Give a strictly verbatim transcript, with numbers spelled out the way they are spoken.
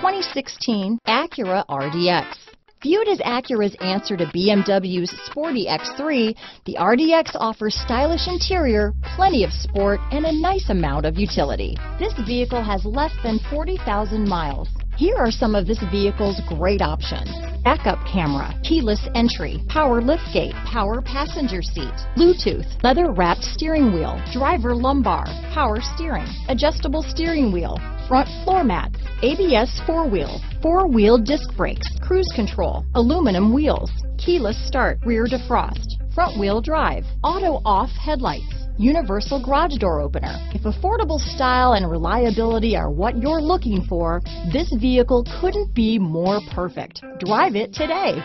twenty sixteen Acura R D X. Viewed as Acura's answer to B M W's sporty X three, the R D X offers stylish interior, plenty of sport, and a nice amount of utility. This vehicle has less than forty thousand miles. Here are some of this vehicle's great options: backup camera, keyless entry, power liftgate, power passenger seat, Bluetooth, leather-wrapped steering wheel, driver lumbar, power steering, adjustable steering wheel, front floor mats, A B S four-wheel, four-wheel disc brakes, cruise control, aluminum wheels, keyless start, rear defrost, front-wheel drive, auto-off headlights, universal garage door opener. If affordable style and reliability are what you're looking for, this vehicle couldn't be more perfect. Drive it today.